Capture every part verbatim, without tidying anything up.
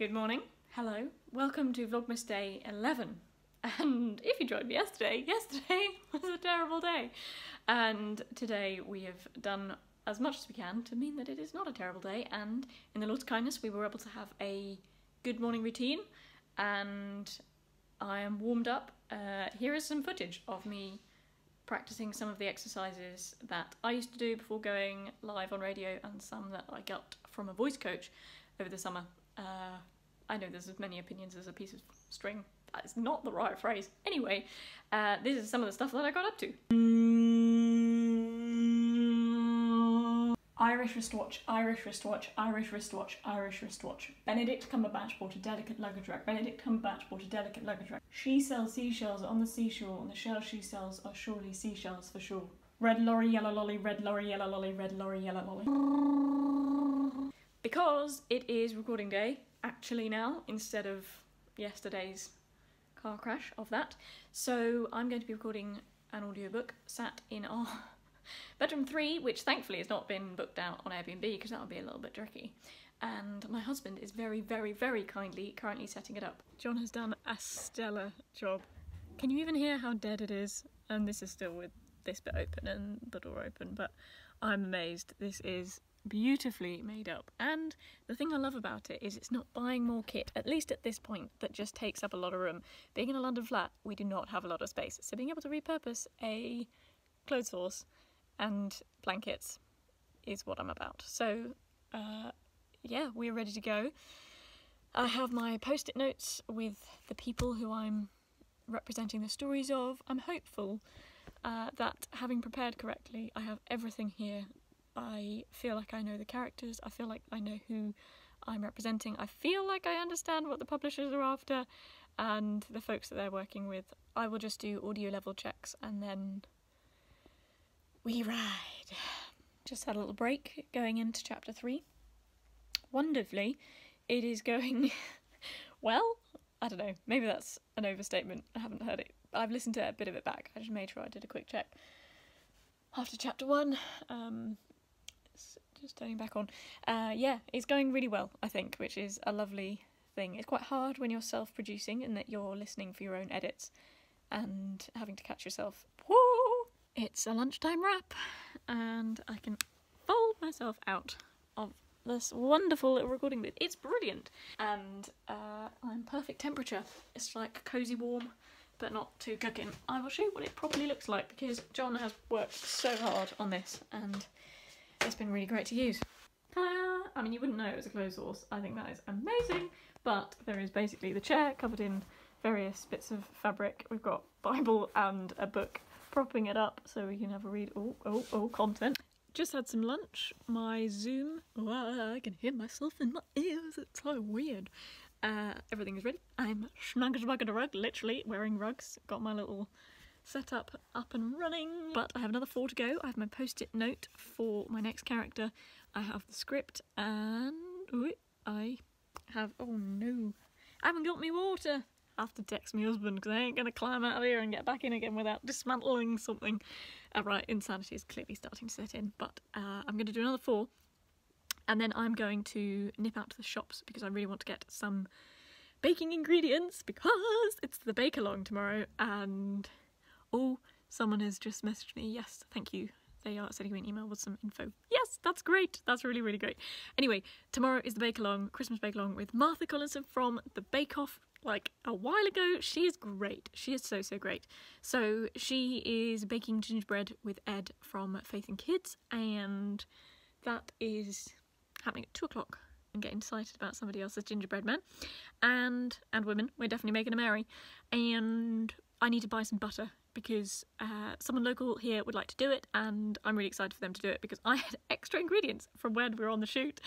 Good morning, hello, welcome to Vlogmas Day eleven. And if you joined me yesterday, yesterday was a terrible day. And today we have done as much as we can to mean that it is not a terrible day. And in the Lord's kindness, we were able to have a good morning routine and I am warmed up. Uh, here is some footage of me practicing some of the exercises that I used to do before going live on radio and some that I got from a voice coach over the summer. Uh, I know there's as many opinions as a piece of string. That's not the right phrase. Anyway, uh, this is some of the stuff that I got up to. Irish wristwatch, Irish wristwatch, Irish wristwatch, Irish wristwatch. Benedict Cumberbatch bought a delicate luggage rack. Benedict Cumberbatch bought a delicate luggage rack. She sells seashells on the seashore, and the shells she sells are surely seashells for sure. Red lorry, yellow lolly, red lorry, yellow lolly, red lorry, yellow lolly. Because it is recording day, actually now, instead of yesterday's car crash of that. So I'm going to be recording an audiobook sat in our bedroom three, which thankfully has not been booked out on Airbnb because that would be a little bit tricky. And my husband is very, very, very kindly currently setting it up. John has done a stellar job. Can you even hear how dead it is? And this is still with this bit open and the door open, but I'm amazed. This is beautifully made up, and the thing I love about it is it's not buying more kit, at least at this point, that just takes up a lot of room. Being in a London flat, we do not have a lot of space, so being able to repurpose a clothes horse and blankets is what I'm about. So uh, yeah, we're ready to go. I have my post-it notes with the people who I'm representing the stories of. I'm hopeful uh, that having prepared correctly, I have everything here. I feel like I know the characters, I feel like I know who I'm representing, I feel like I understand what the publishers are after and the folks that they're working with. I will just do audio level checks and then we ride. Just had a little break going into chapter three. Wonderfully, it is going well. I don't know, maybe that's an overstatement, I haven't heard it. I've listened to a bit of it back, I just made sure I did a quick check after chapter one. Um, just turning back on. Uh, yeah, it's going really well, I think, which is a lovely thing. It's quite hard when you're self-producing and that you're listening for your own edits and having to catch yourself. Woo! It's a lunchtime wrap and I can fold myself out of this wonderful little recording bit. It's brilliant! And uh, I'm perfect temperature. It's like cosy warm, but not too cooking. I will show you what it properly looks like because John has worked so hard on this and it's been really great to use. Ta-da! I mean, you wouldn't know it was a clothes horse. I think that is amazing, but there is basically the chair covered in various bits of fabric. We've got Bible and a book propping it up so we can have a read. Oh, oh, oh, content. Just had some lunch. My Zoom, oh, I can hear myself in my ears, it's so weird. Uh, everything is ready. I'm snuggled a rug, literally wearing rugs. Got my little setup up and running. But I have another four to go. I have my post-it note for my next character. I have the script and ooh, I have, oh no, I haven't got me water. I have to text my husband because I ain't going to climb out of here and get back in again without dismantling something. Uh, right, insanity is clearly starting to set in, but uh, I'm going to do another four. And then I'm going to nip out to the shops because I really want to get some baking ingredients because it's the bake-along tomorrow. And oh, someone has just messaged me. Yes, thank you. They are sending me an email with some info. Yes, that's great. That's really, really great. Anyway, tomorrow is the bake-along, Christmas bake-along with Martha Collinson from the Bake Off like a while ago. She is great. She is so, so great. So she is baking gingerbread with Ed from Faith in Kids, and that is happening at two o'clock. I'm getting excited about somebody else's gingerbread man, and and women. We're definitely making a merry. And I need to buy some butter because uh, someone local here would like to do it, and I'm really excited for them to do it because I had extra ingredients from when we were on the shoot,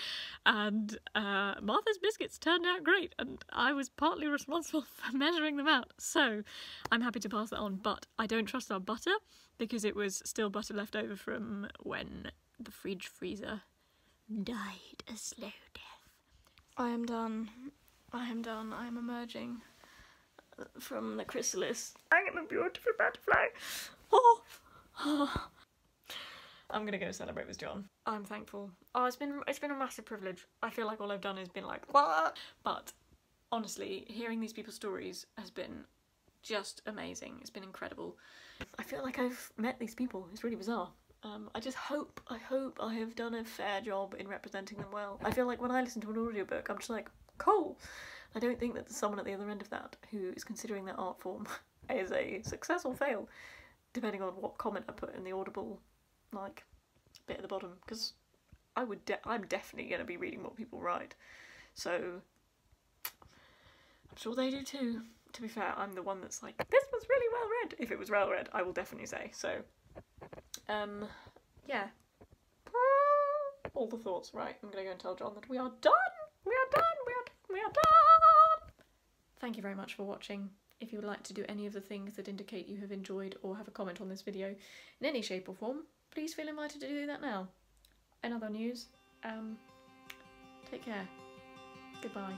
and uh, Martha's biscuits turned out great, and I was partly responsible for measuring them out. So I'm happy to pass that on, but I don't trust our butter because it was still butter left over from when the fridge freezer died a slow death. I am done. I am done. I am emerging from the chrysalis. I am a beautiful butterfly. Oh, oh. I'm gonna go celebrate with John. I'm thankful. Oh, it's been it's been a massive privilege. I feel like all I've done has been like what, but honestly, hearing these people's stories has been just amazing. It's been incredible. I feel like I've met these people. It's really bizarre. Um, I just hope, I hope I have done a fair job in representing them well. I feel like when I listen to an audiobook, I'm just like, cool. I don't think that there's someone at the other end of that who is considering their art form as a success or fail, depending on what comment I put in the Audible, like, bit at the bottom, because I would, de I'm definitely going to be reading what people write. So, I'm sure they do too. To be fair, I'm the one that's like, this was really well read. If it was well read, I will definitely say, so. Um, yeah. All the thoughts, right, I'm going to go and tell John that we are done! We are done! We are done! We are done! Thank you very much for watching. If you would like to do any of the things that indicate you have enjoyed or have a comment on this video in any shape or form, please feel invited to do that now. In other news, um, take care. Goodbye.